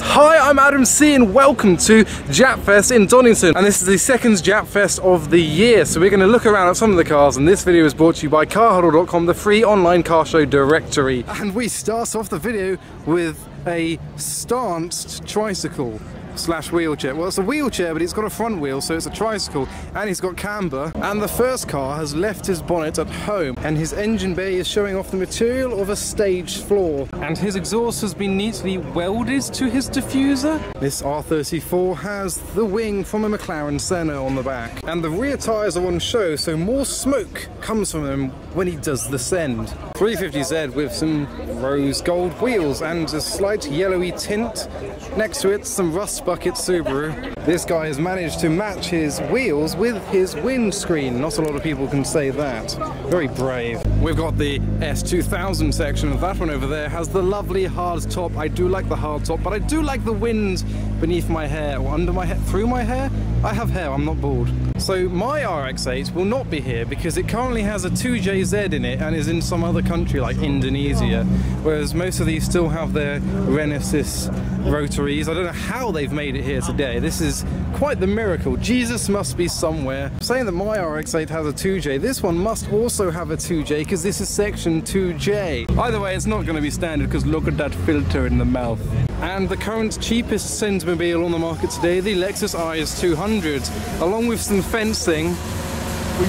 Hi, I'm Adam C and welcome to JAPFest in Donington, and this is the second JAPFest of the year. So we're going to look around at some of the cars, and this video is brought to you by carhuddle.com, the free online car show directory. And we start off the video with a stanced tricycle slash wheelchair. Well, it's a wheelchair, but it's got a front wheel, so it's a tricycle, and he's got camber. And the first car has left his bonnet at home, and his engine bay is showing off the material of a stage floor, and his exhaust has been neatly welded to his diffuser. This R34 has the wing from a McLaren Senna on the back, and the rear tyres are on show, so more smoke comes from him when he does the send. 350Z with some rose gold wheels and a slight yellowy tint. Next to it, some rust bucket Subaru. This guy has managed to match his wheels with his windscreen. Not a lot of people can say that. Very brave. We've got the S2000 section, and that one over there has the lovely hard top. I do like the hard top, but I do like the wind beneath my hair, or under my hair, through my hair. I have hair, I'm not bald. So my RX-8 will not be here because it currently has a 2JZ in it and is in some other country like Indonesia, whereas most of these still have their Renesis rotaries. I don't know how they've made it here today. This is quite the miracle. Jesus must be somewhere. Saying that my RX-8 has a 2J, this one must also have a 2J because this is section 2J. Either way, it's not going to be standard because look at that filter in the mouth. And the current cheapest Sensmobile on the market today, the Lexus IS200, along with some fencing,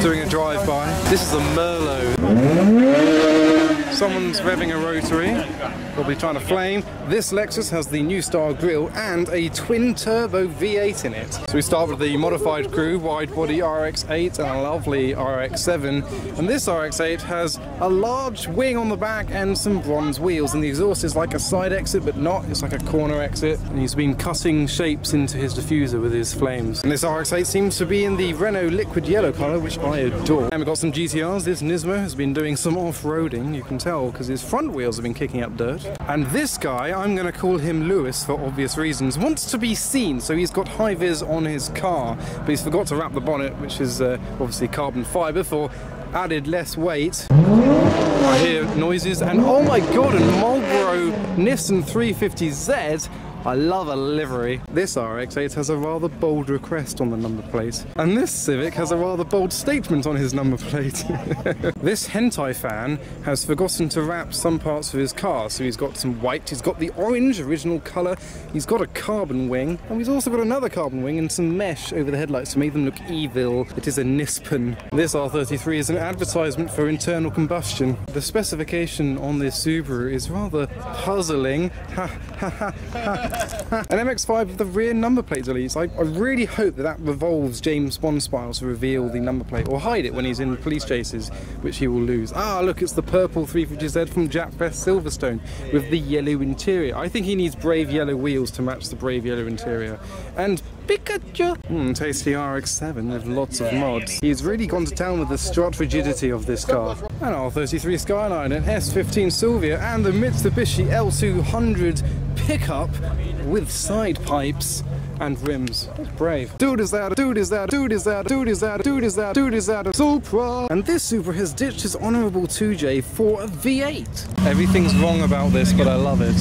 doing a drive-by. This is a Merlot. Someone's revving a rotary, probably trying to flame. This Lexus has the new style grille and a twin-turbo V8 in it. So we start with the modified crew, wide-body RX-8 and a lovely RX-7. And this RX-8 has a large wing on the back and some bronze wheels, and the exhaust is like a side exit, but not, it's like a corner exit. And he's been cutting shapes into his diffuser with his flames. And this RX-8 seems to be in the Renault liquid yellow colour, which I adore. And we've got some GTRs. This Nismo has been doing some off-roading, you can tell, because his front wheels have been kicking up dirt. And this guy, I'm going to call him Lewis for obvious reasons, wants to be seen, so he's got high-vis on his car, but he's forgot to wrap the bonnet, which is obviously carbon fibre for added less weight. I hear noises, and oh my god, a Marlboro Nissan 350Z. I love a livery. This RX-8 has a rather bold request on the number plate. And this Civic has a rather bold statement on his number plate. This hentai fan has forgotten to wrap some parts of his car. So he's got some white, he's got the orange original colour, he's got a carbon wing, and he's also got another carbon wing and some mesh over the headlights to make them look evil. It is a Nispan. This R33 is an advertisement for internal combustion. The specification on this Subaru is rather puzzling. Ha ha ha ha. An MX-5 with the rear number plate deletes. I really hope that revolves James Bond style to reveal the number plate, or hide it when he's in police chases, which he will lose. Ah, look, it's the purple 350Z from JAPFest Silverstone with the yellow interior. I think he needs brave yellow wheels to match the brave yellow interior. And Pikachu! Tasty RX-7 with lots of mods. He's really gone to town with the strut rigidity of this car. An R33 Skyline, an S15 Silvia, and the Mitsubishi L200 pickup with side pipes and rims. That's brave. Dude is that, dude is that, dude is that, dude is that, dude is that, dude is that, Supra! And this Supra has ditched his honourable 2J for a V8. Everything's wrong about this, but I love it.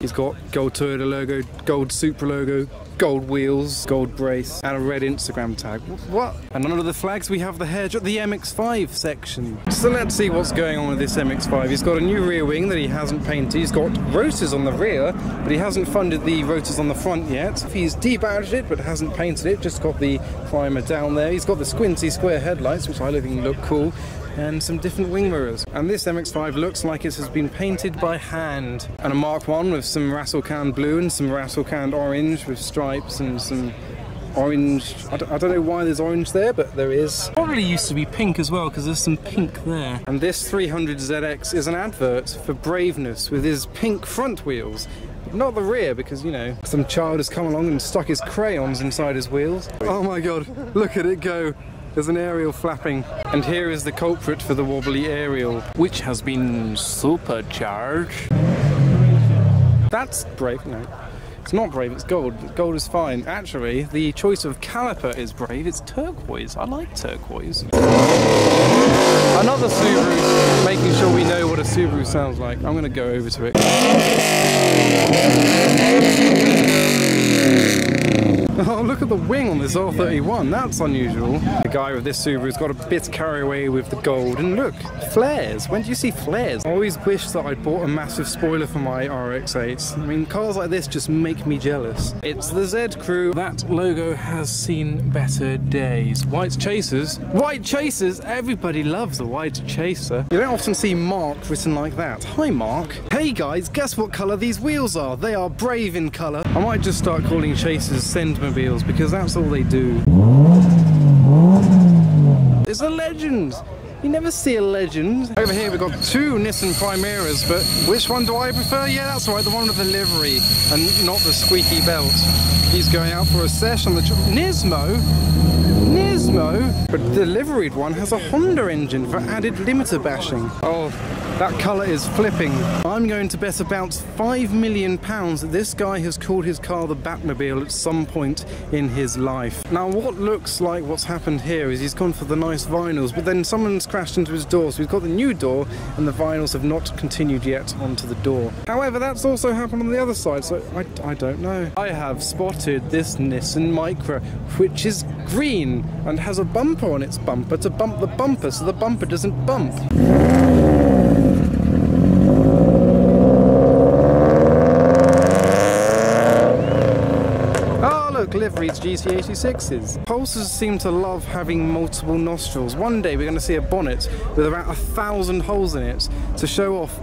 He's got gold Toyota logo, gold Supra logo, gold wheels, gold brace, and a red Instagram tag. What? And under the flags we have the haircut, the MX-5 section. So let's see what's going on with this MX-5. He's got a new rear wing that he hasn't painted. He's got rotors on the rear, but he hasn't funded the rotors on the front yet. He's debadged it, but hasn't painted it, just got the primer down there. He's got the squinty square headlights, which I think look cool, and some different wing mirrors. And this MX-5 looks like it has been painted by hand. And a Mark 1 with some Rassel-Can blue and some Rassel-Can orange with stripes and some orange. I don't know why there's orange there, but there is. Probably used to be pink as well, because there's some pink there. And this 300ZX is an advert for braveness with his pink front wheels. Not the rear, because, you know, some child has come along and stuck his crayons inside his wheels. Oh my god, look at it go. There's an aerial flapping. And here is the culprit for the wobbly aerial, which has been supercharged. That's brave, no. It's not brave, it's gold. Gold is fine. Actually, the choice of caliper is brave. It's turquoise. I like turquoise. Another Subaru, making sure we know what a what a Subaru sounds like. I'm going to go over to it. Oh, look at the wing on this R31. That's unusual. The guy with this Subaru's got a bit carried away with the gold. And look, flares. When do you see flares? I always wish that I'd bought a massive spoiler for my RX-8. I mean, cars like this just make me jealous. It's the Z Crew. That logo has seen better days. White chasers. White chasers! Everybody loves a white chaser. You don't often see Mark written like that. Hi, Mark. Hey, guys, guess what colour these wheels are? They are brave in colour. I might just start calling chasers Sendmobiles because that's all they do. It's a legend! You never see a legend. Over here we've got two Nissan Primeras, but which one do I prefer? Yeah, that's right, the one with the livery and not the squeaky belt. He's going out for a sesh on the Nismo? Nismo? But the liveried one has a Honda engine for added limiter bashing. Oh, that colour is flipping. I'm going to bet about £5 million that this guy has called his car the Batmobile at some point in his life. Now what looks like what's happened here is he's gone for the nice vinyls, but then someone's crashed into his door, so he's got the new door and the vinyls have not continued yet onto the door. However, that's also happened on the other side, so I don't know. I have spotted this Nissan Micra, which is green and has a bumper on its bumper to bump the bumper so the bumper doesn't bump. Liveried GT86s. Pulsars seem to love having multiple nostrils. One day we're going to see a bonnet with about 1,000 holes in it to show off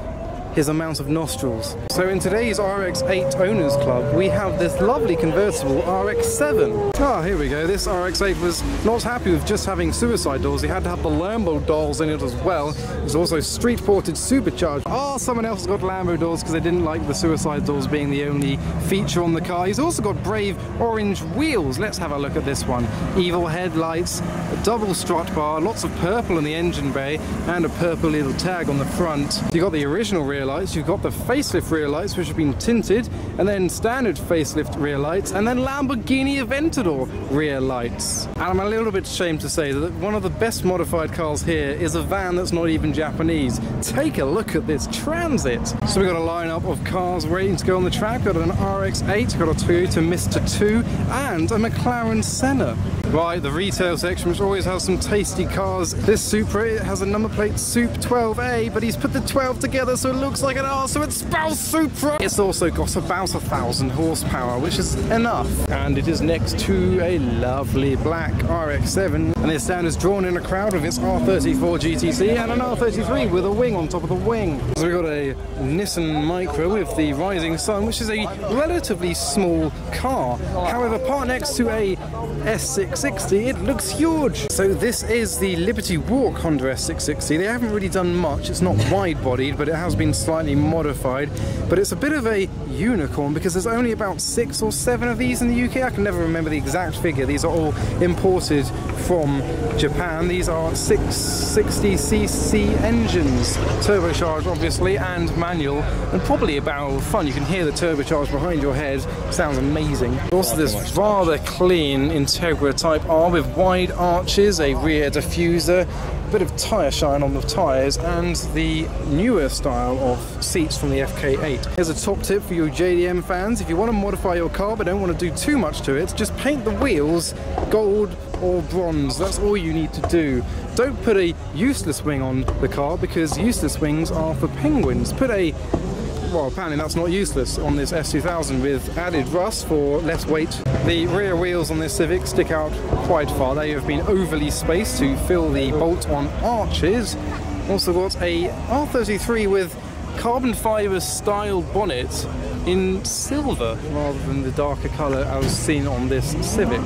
his amount of nostrils. So in today's RX-8 Owners Club, we have this lovely convertible RX-7. Ah, here we go. This RX-8 was not happy with just having suicide doors. He had to have the Lambo doors in it as well. There's also street-ported supercharged. Ah, someone else has got Lambo doors because they didn't like the suicide doors being the only feature on the car. He's also got brave orange wheels. Let's have a look at this one. Evil headlights, a double strut bar, lots of purple in the engine bay, and a purple little tag on the front. You got the original rear lights, you've got the facelift rear lights which have been tinted, and then standard facelift rear lights, and then Lamborghini Aventador rear lights. And I'm a little bit ashamed to say that one of the best modified cars here is a van that's not even Japanese. Take a look at this Transit. So we've got a lineup of cars waiting to go on the track. We've got an RX-8, got a Toyota Mr. 2, and a McLaren Senna. Right, the retail section which always has some tasty cars. This Supra, it has a number plate Sup 12A, but he's put the 12 together so it looks like an R, so it's spells Supra! It's also got about 1,000 horsepower, which is enough. And it is next to a lovely black RX-7, and this sound is drawn in a crowd with its R34 GTC and an R33 with a wing on top of the wing. So we've got a Nissan Micra with the Rising Sun, which is a relatively small car. However, part next to a S660, it looks huge. So this is the Liberty Walk Honda S660. They haven't really done much. It's not wide-bodied, but it has been slightly modified. But it's a bit of a unicorn because there's only about 6 or 7 of these in the UK. I can never remember the exact figure. These are all imported from Japan. These are 660cc engines, turbocharged obviously and manual, and probably about fun. You can hear the turbocharge behind your head. Sounds amazing. Also this rather clean Integra Type R with wide arches, a rear diffuser, bit of tyre shine on the tyres, and the newer style of seats from the FK8. Here's a top tip for you JDM fans. If you want to modify your car but don't want to do too much to it, just paint the wheels gold or bronze. That's all you need to do. Don't put a useless wing on the car because useless wings are for penguins. Put a, well, apparently that's not useless on this S2000 with added rust for less weight. The rear wheels on this Civic stick out quite far. They have been overly spaced to fill the bolt-on arches. Also got a R33 with carbon fibre style bonnet in silver rather than the darker colour as seen on this Civic.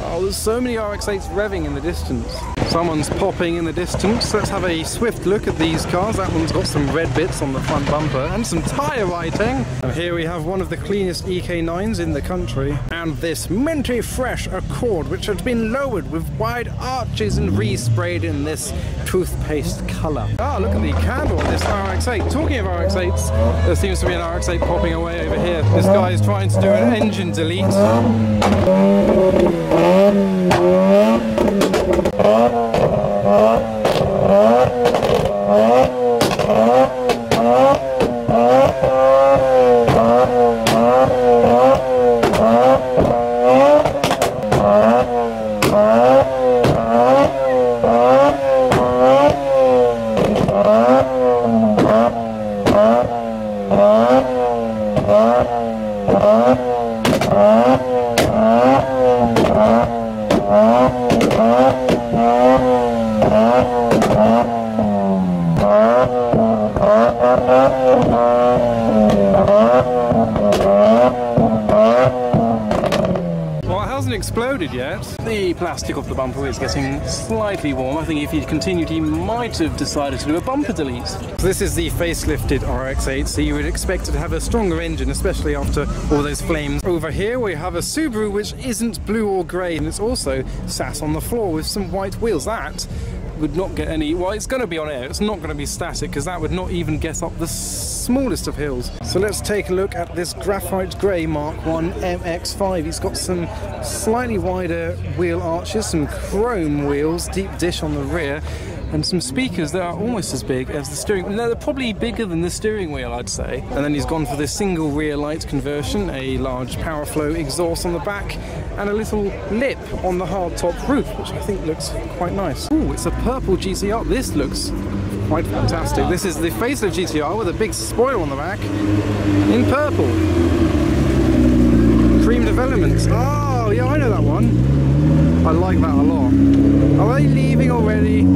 Oh, there's so many RX-8s revving in the distance. Someone's popping in the distance. Let's have a swift look at these cars. That one's got some red bits on the front bumper and some tyre writing. And here we have one of the cleanest EK9s in the country. And this minty fresh Accord, which has been lowered with wide arches and resprayed in this toothpaste colour. Ah, look at the candle on this RX-8. Talking of RX-8s, there seems to be an RX-8 popping away over here. This guy is trying to do an engine delete. Well, it hasn't exploded yet. The plastic off the bumper is getting slightly warm. I think if he'd continued, he might have decided to do a bumper delete. This is the facelifted RX-8, so you would expect it to have a stronger engine, especially after all those flames. Over here we have a Subaru which isn't blue or grey, and it's also sat on the floor with some white wheels. That would not get any... well, it's going to be on air, it's not going to be static, because that would not even get up the smallest of hills. So let's take a look at this graphite grey Mark 1 MX-5. It's got some slightly wider wheel arches, some chrome wheels, deep dish on the rear, and some speakers that are almost as big as the steering wheel. No, they're probably bigger than the steering wheel, I'd say. And then he's gone for this single rear light conversion, a large power flow exhaust on the back, and a little lip on the hardtop roof, which I think looks quite nice. Ooh, it's a purple GTR. This looks quite fantastic. This is the facelift GTR with a big spoiler on the back in purple. Cream Developments. Oh, yeah, I know that one. I like that a lot. Are they leaving already?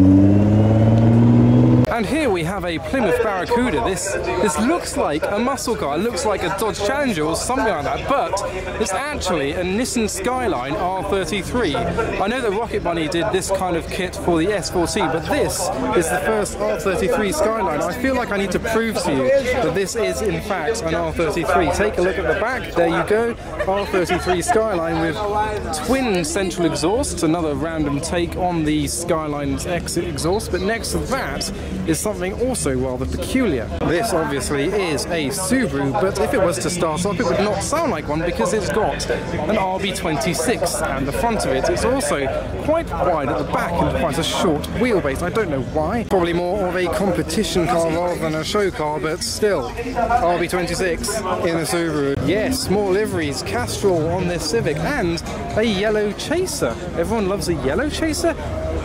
And here we have a Plymouth Barracuda. This looks like a muscle car, it looks like a Dodge Challenger or something like that, but it's actually a Nissan Skyline R33. I know that Rocket Bunny did this kind of kit for the S14, but this is the first R33 Skyline. I feel like I need to prove to you that this is in fact an R33. Take a look at the back, there you go, R33 Skyline with twin central exhausts, another random take on the Skyline's exit exhaust, but next to that is something also rather peculiar. This obviously is a Subaru, but if it was to start up it would not sound like one because it's got an RB26 and the front of it. It's also quite wide at the back and quite a short wheelbase. I don't know why. Probably more of a competition car rather than a show car, but still, RB26 in a Subaru. Yes, more liveries, Castrol on this Civic and a yellow chaser. Everyone loves a yellow chaser?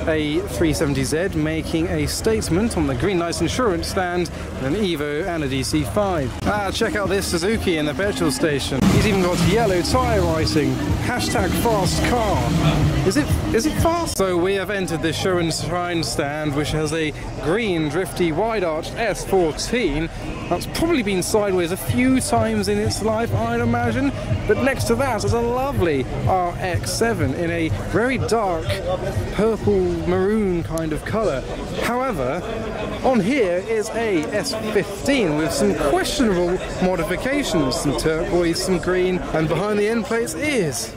A 370Z making a statement on the green light insurance stand, an Evo and a DC5. Ah, check out this Suzuki in the petrol station. He's even got yellow tyre writing. Hashtag fast car. Is it fast? So we have entered the show and shine stand, which has a green drifty wide arched S14. That's probably been sideways a few times in its life, I'd imagine. But next to that is a lovely RX7 in a very dark purple maroon kind of colour. However, on here is a S15 with some questionable modifications, some turquoise, some green, and behind the end plates is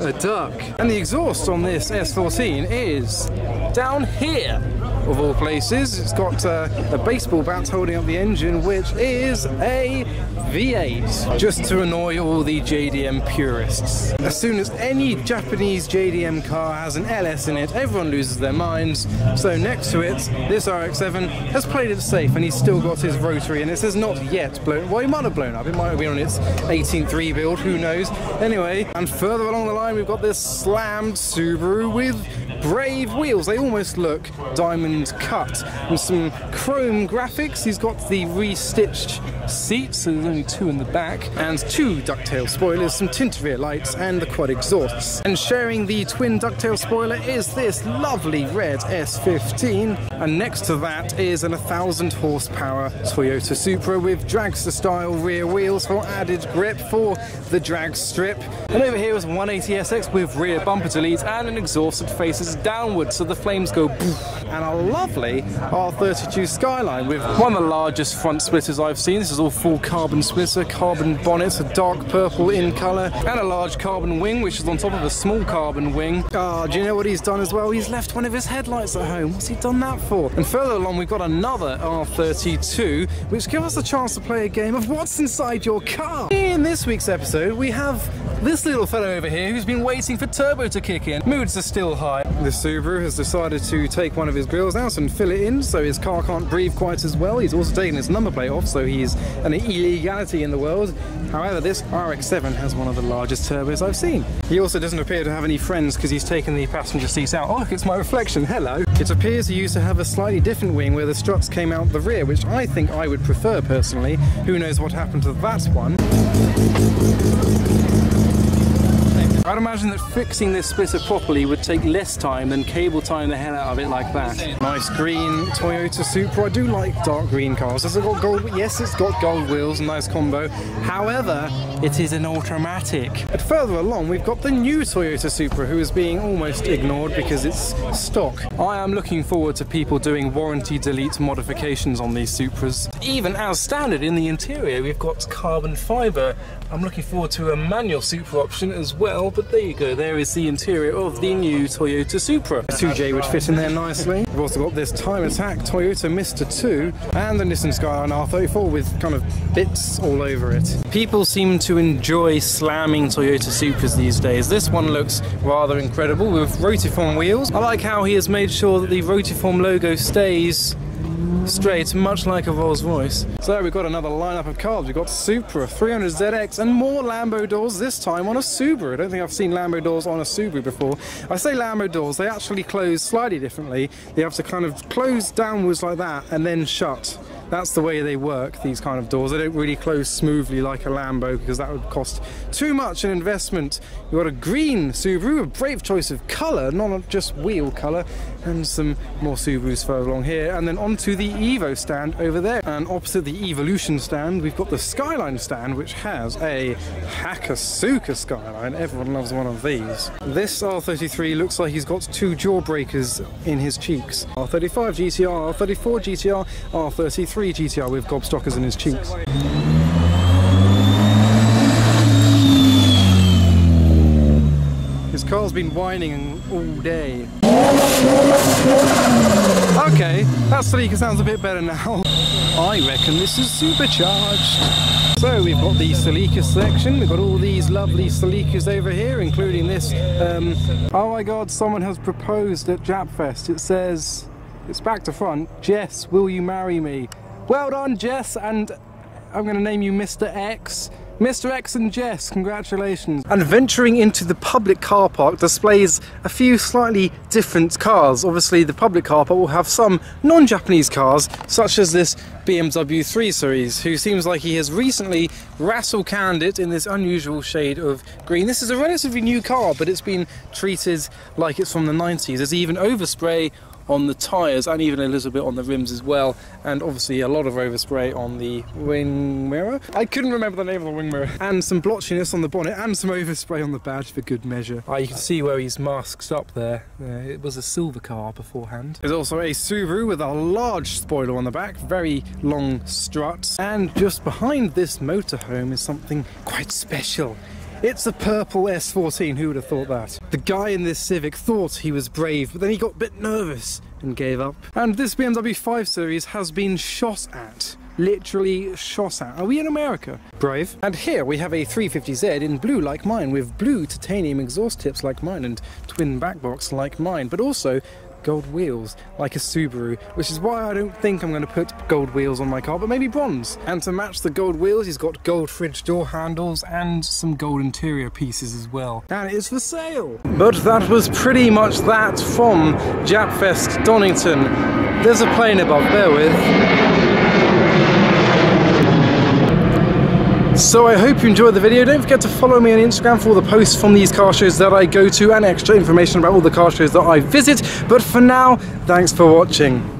a duck. And the exhaust on this S14 is down here. Of all places, it's got a baseball bat holding up the engine, which is a V8, just to annoy all the JDM purists. As soon as any Japanese JDM car has an LS in it, everyone loses their minds. So next to it, this RX-7 has played it safe and he's still got his rotary, and it has not yet blown. Well, it might have blown up, it might have been on its 18th rebuild, who knows. Anyway, and further along the line we've got this slammed Subaru with brave wheels. They almost look diamond cut, and some chrome graphics. He's got the restitched seats, so there's only two in the back, and two ducktail spoilers, some tinted rear lights and the quad exhausts. And sharing the twin ducktail spoiler is this lovely red S15, and next to that is an 1000 horsepower Toyota Supra with dragster style rear wheels for added grip for the drag strip. And over here is 180SX with rear bumper deletes and an exhaust that faces downwards so the flames go poof. And a lovely R32 Skyline with one of the largest front splitters I've seen. This is all full carbon splitter, carbon bonnets, a dark purple in colour, and a large carbon wing which is on top of a small carbon wing. Ah, do you know what he's done as well? He's left one of his headlights at home. What's he done that for? And further along we've got another R32 which gives us a chance to play a game of what's inside your car. In this week's episode we have this little fellow over here who's been waiting for turbo to kick in. Moods are still high. The Subaru has decided to take one of his his grills out and fill it in so his car can't breathe quite as well. He's also taken his number plate off, so he's an illegality in the world. However, this RX-7 has one of the largest turbos I've seen. He also doesn't appear to have any friends because he's taken the passenger seats out. Oh, look, it's my reflection, hello. It appears he used to have a slightly different wing where the struts came out the rear, which I think I would prefer personally. Who knows what happened to that one? I'd imagine that fixing this splitter properly would take less time than cable tying the hell out of it like that. Nice green Toyota Supra. I do like dark green cars. Has it got gold? Yes, it's got gold wheels, nice combo. However, it is an automatic. But further along, we've got the new Toyota Supra, who is being almost ignored because it's stock. I am looking forward to people doing warranty delete modifications on these Supras. Even as standard in the interior, we've got carbon fibre. I'm looking forward to a manual Supra option as well. But there you go, there is the interior of the new Toyota Supra. 2J would fit in there nicely. We've also got this time attack Toyota Mr. 2 and the Nissan Skyline R34 with kind of bits all over it. People seem to enjoy slamming Toyota Supras these days. This one looks rather incredible with Rotiform wheels. I like how he has made sure that the Rotiform logo stays straight, much like a Rolls-Royce. So we've got another lineup of cars. We've got Supra, 300ZX, and more Lambo doors, this time on a Subaru. I don't think I've seen Lambo doors on a Subaru before. I say Lambo doors, they actually close slightly differently. They have to kind of close downwards like that and then shut. That's the way they work, these kind of doors. They don't really close smoothly like a Lambo because that would cost too much in investment. You've got a green Subaru, a brave choice of colour, not just wheel colour, and some more Subarus further along here. And then onto the Evo stand over there. And opposite the Evolution stand, we've got the Skyline stand, which has a Hakasuka Skyline. Everyone loves one of these. This R33 looks like he's got two jawbreakers in his cheeks. R35 GTR, R34 GTR, R33. GTR with gobstockers in his cheeks. His car's been whining all day. Okay, that Celica sounds a bit better now. I reckon this is supercharged. So we've got the Celica selection, we've got all these lovely Celicas over here, including this. Oh my god, someone has proposed at JAPFest. It says, it's back to front, Jess, will you marry me? Well done, Jess, and I'm going to name you Mr. X. Mr. X and Jess, congratulations. And venturing into the public car park displays a few slightly different cars. Obviously, the public car park will have some non-Japanese cars, such as this BMW 3 Series, who seems like he has recently rattle-canned it in this unusual shade of green. This is a relatively new car, but it's been treated like it's from the 90s. There's even overspray on the tyres and even a little bit on the rims as well, and obviously a lot of overspray on the wing mirror. I couldn't remember the name of the wing mirror. And some blotchiness on the bonnet and some overspray on the badge for good measure. Ah, you can see where he's masked up there. It was a silver car beforehand. There's also a Subaru with a large spoiler on the back, very long struts, and just behind this motorhome is something quite special. It's a purple S14, who would have thought that? The guy in this Civic thought he was brave, but then he got a bit nervous and gave up. And this BMW 5 Series has been shot at. Literally shot at. Are we in America? Brave. And here we have a 350Z in blue like mine, with blue titanium exhaust tips like mine and twin back box like mine, but also gold wheels like a Subaru, which is why I don't think I'm going to put gold wheels on my car, but maybe bronze. And to match the gold wheels, he's got gold fridge door handles and some gold interior pieces as well. And it's for sale! But that was pretty much that from JAPFest Donington. There's a plane above, bear with. So I hope you enjoyed the video. Don't forget to follow me on Instagram for all the posts from these car shows that I go to and extra information about all the car shows that I visit. But for now, thanks for watching.